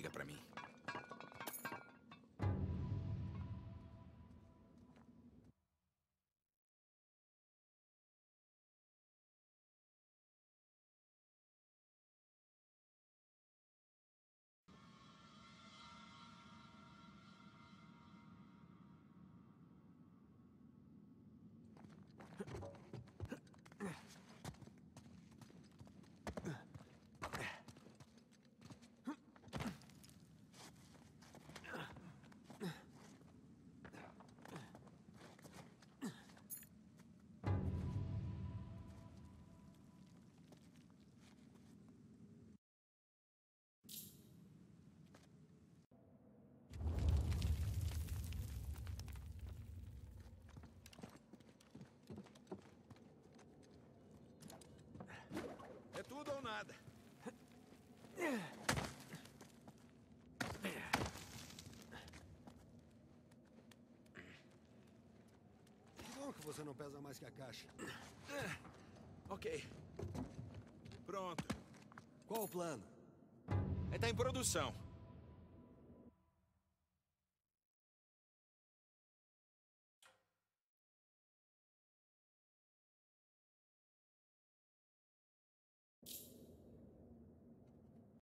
liga pra mim. É tudo ou nada. Que bom que você não pesa mais que a caixa. Ok. Pronto. Qual o plano? Está em produção.